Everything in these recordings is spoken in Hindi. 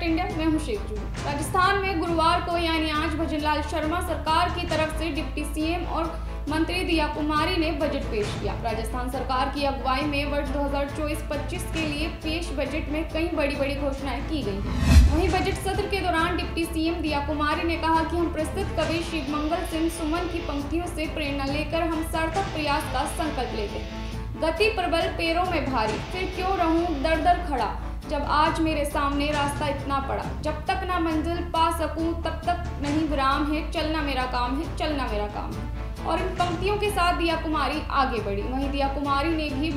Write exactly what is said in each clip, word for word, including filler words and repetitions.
फैक्ट इंडिया में हूं शेखजू। राजस्थान में गुरुवार को यानी आज भजनलाल शर्मा सरकार की तरफ से डिप्टी सीएम और मंत्री दिया कुमारी ने बजट पेश किया। राजस्थान सरकार की अगुवाई में वर्ष दो हज़ार चौबीस पच्चीस के लिए पेश बजट में कई बड़ी बड़ी घोषणाएं की गई। वहीं बजट सत्र के दौरान डिप्टी सीएम दिया कुमारी ने कहा कि हम प्रसिद्ध कवि शिव मंगल सिंह सुमन की पंक्तियों से प्रेरणा लेकर हम सार्थक प्रयास का संकल्प लेते हैं। गति प्रबल पैरों में भारी, फिर क्यों रहूं दर दर खड़ा, जब आज मेरे सामने रास्ता इतना पड़ा, जब तक ना मंजिल पा सकूं तब तक नहीं विराम है, चलना मेरा काम है, चलना मेरा काम है। और इन पंक्तियों के साथ दिया कुमारी आगे बढ़ी। वहीं दिया कुमारी ने भी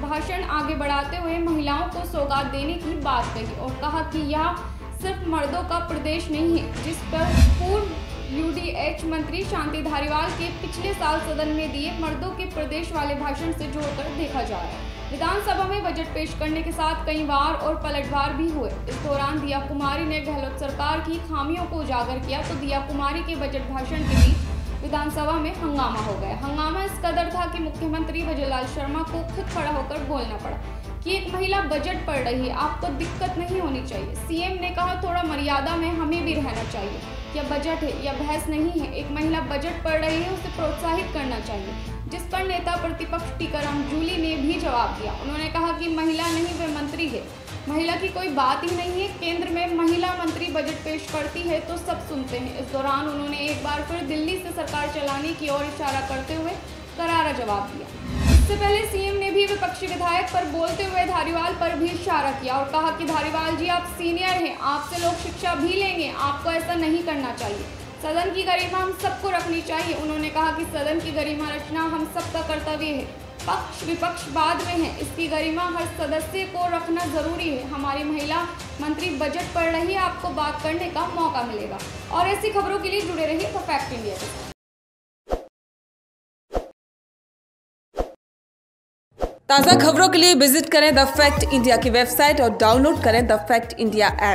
भाषण आगे बढ़ाते हुए महिलाओं को सौगात देने की बात कही और कहा कि यह सिर्फ मर्दों का प्रदेश नहीं है, जिस पर पूर्व यूडीएच मंत्री शांति धारीवाल के पिछले साल सदन में दिए मर्दों के प्रदेश वाले भाषण से जोड़कर देखा जा रहा है। विधानसभा में बजट पेश करने के साथ कई बार और पलटवार भी हुए। इस दौरान दिया कुमारी ने गहलोत सरकार की खामियों को उजागर किया तो दिया कुमारी के बजट भाषण के बीच विधानसभा में हंगामा हो गया। हंगामा इस कदर था कि मुख्यमंत्री भजनलाल शर्मा को खुद खड़ा होकर बोलना पड़ा कि एक महिला बजट पढ़ रही है, आपको दिक्कत नहीं होनी चाहिए। सीएम ने कहा थोड़ा मर्यादा में हमें भी रहना चाहिए। यह बजट है, यह बहस नहीं है। एक महिला बजट पढ़ रही है, उसे प्रोत्साहित करना चाहिए, जिस पर नेता प्रतिपक्ष टीकराम जूली ने भी जवाब दिया। उन्होंने कहा कि महिला नहीं वह मंत्री है, महिला की कोई बात ही नहीं है। केंद्र में महिला मंत्री बजट पेश करती है तो सब सुनते हैं। इस दौरान उन्होंने एक बार फिर दिल्ली से सरकार चलाने की ओर इशारा करते हुए करारा जवाब दिया। इससे पहले सीएम ने भी विपक्षी विधायक पर बोलते हुए धारीवाल पर भी इशारा किया और कहा कि धारीवाल जी आप सीनियर हैं, आपसे लोग शिक्षा भी लेंगे, आपको ऐसा नहीं करना चाहिए। सदन की गरिमा हम सबको रखनी चाहिए। उन्होंने कहा कि सदन की गरिमा रचना हम सबका कर्तव्य है, पक्ष विपक्ष बाद में है, इसकी गरिमा हर सदस्य को रखना जरूरी है। हमारी महिला मंत्री बजट पढ़ रही है, आपको बात करने का मौका मिलेगा। और ऐसी खबरों के लिए जुड़े रहिए द फैक्ट इंडिया से। ताज़ा खबरों के लिए विजिट करें द फैक्ट इंडिया की वेबसाइट और डाउनलोड करें द फैक्ट इंडिया ऐप।